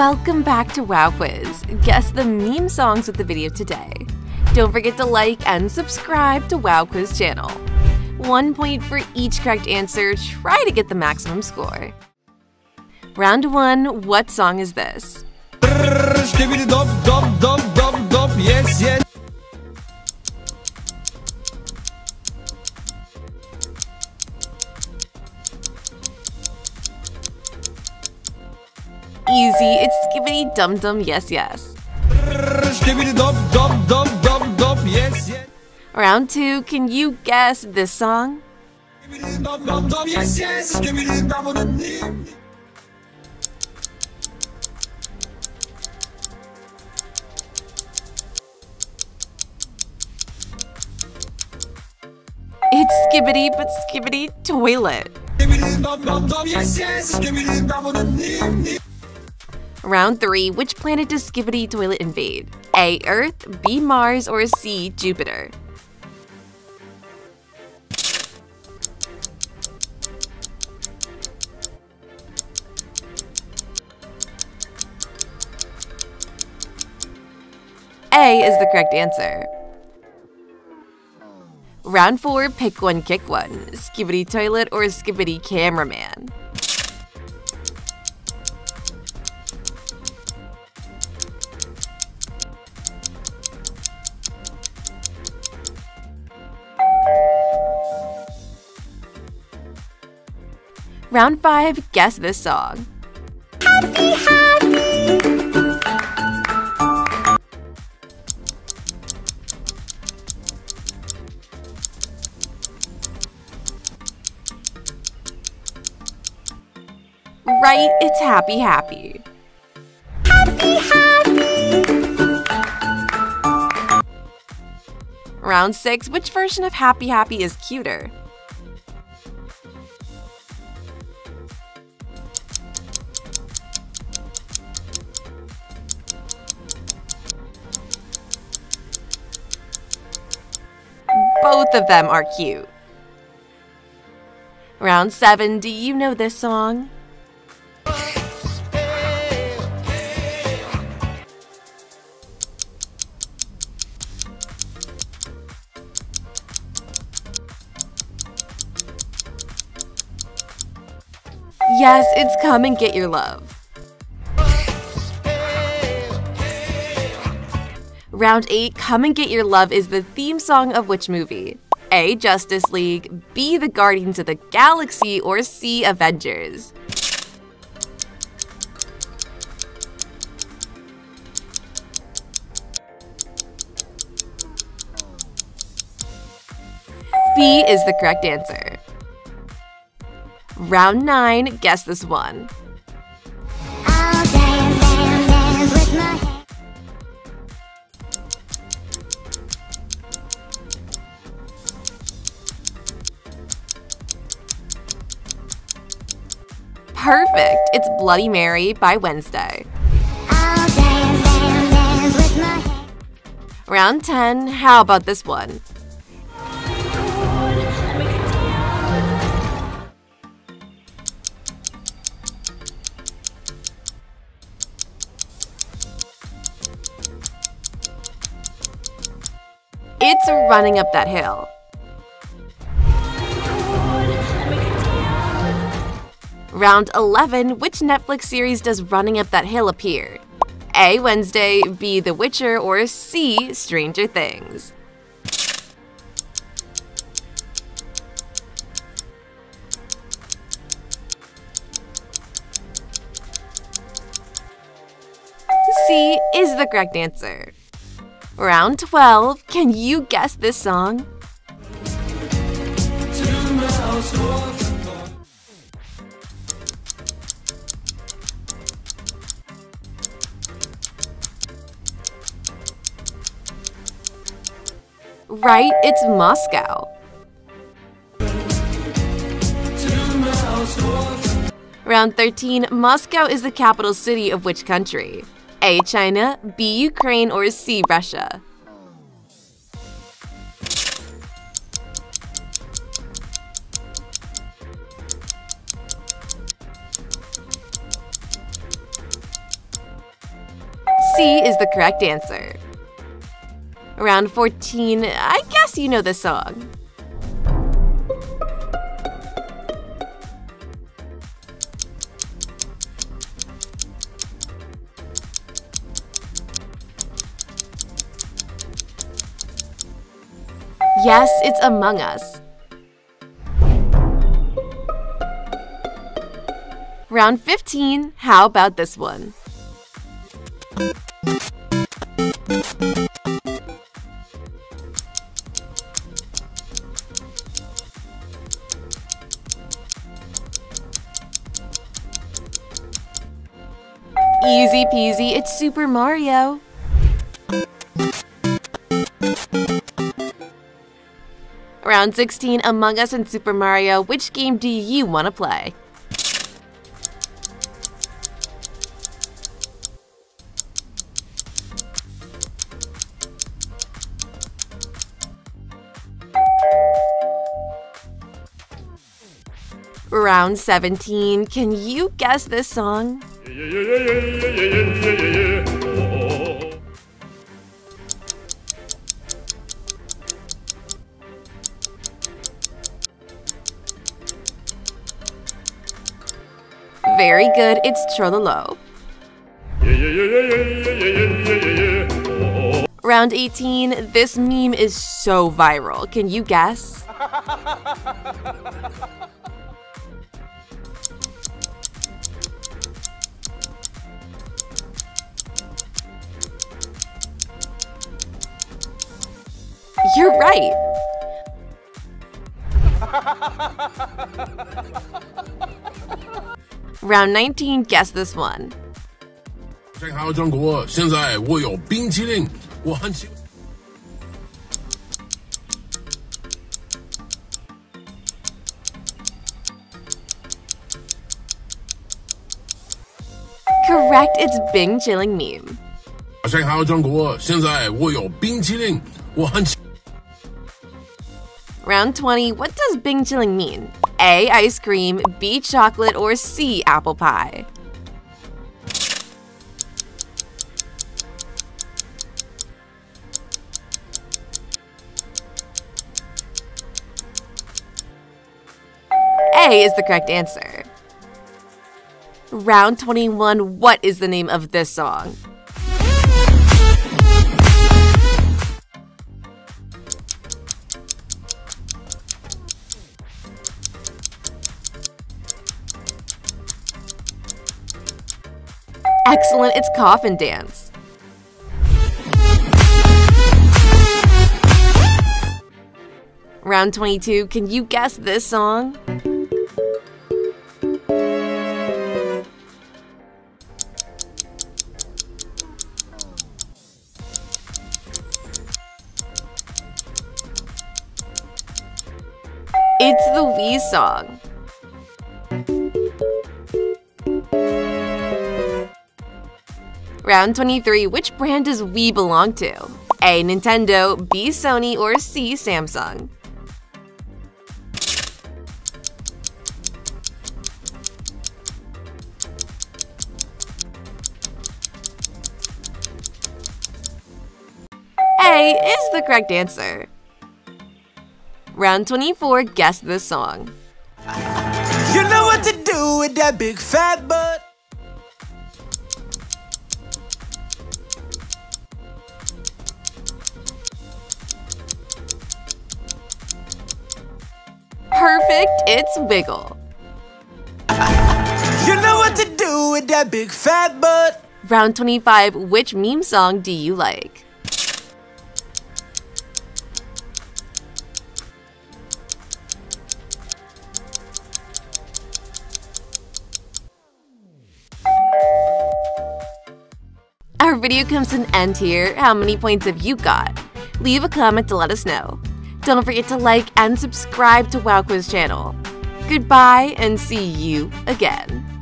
Welcome back to Wow Quiz! Guess the meme songs with the video today. Don't forget to like and subscribe to Wow Quiz channel. 1 point for each correct answer. Try to get the maximum score. Round 1, what song is this? Yes, yes. Easy, it's Skibidi Dum Dum Yes Yes. Skibidi Dum Dum Dum Dum Dum Yes Yes. Round 2, can you guess this song? Skibidi Dum Dum Dum Yes Yes. Skibidi Dum Dum Dum. It's Skibidi, but Skibidi Toilet. Skibidi Dum Dum Dum Yes Yes. Skibidi Dum Dum Dum. Round 3, which planet does Skibidi Toilet invade? A. Earth, B. Mars, or C. Jupiter? A is the correct answer. Round 4, pick one, kick one. Skibidi Toilet or Skibidi Cameraman? Round 5, guess this song. Happy, happy. Right, it's Happy, Happy. Happy, happy. Round 6, which version of Happy, Happy is cuter? Both of them are cute. Round 7, do you know this song? Yes, it's Come and Get Your Love. Round 8, Come and Get Your Love is the theme song of which movie? A. Justice League, B. The Guardians of the Galaxy, or C. Avengers? B is the correct answer. Round 9, guess this one. Perfect! It's Bloody Mary by Wednesday. I'll dance, dance, dance with my hand. Round 10, how about this one? It's Running Up That Hill. Round 11, which Netflix series does Running Up That Hill appear? A. Wednesday, B. The Witcher, or C. Stranger Things? C is the correct answer. Round 12, can you guess this song? Right, it's Moscow. Round 13, Moscow is the capital city of which country? A. China, B. Ukraine, or C. Russia? C is the correct answer. Round 14, I guess you know this song. Yes, it's Among Us. Round 15, how about this one? Easy peasy, it's Super Mario. Round 16, Among Us and Super Mario, which game do you want to play? Round 17, can you guess this song? Very good, it's Cholo. Round 18, this meme is so viral. Can you guess? You're right! Round 19, guess this one. Correct, it's Bing Chilling meme. Round 20, what does Bing Chilling mean? A, ice cream, B, chocolate, or C, apple pie? A is the correct answer. Round 21, what is the name of this song? Excellent, it's Coffin Dance. Round 22, can you guess this song? It's the Wii song. Round 23, which brand does Wii belong to? A, Nintendo, B, Sony, or C, Samsung? A is the correct answer. Round 24, guess this song. You know what to do with that big fat butt. Perfect, it's Wiggle. You know what to do with that big fat butt. Round 25, which meme song do you like? Our video comes to an end here. How many points have you got? Leave a comment to let us know. Don't forget to like and subscribe to WowQuiz's channel. Goodbye and see you again.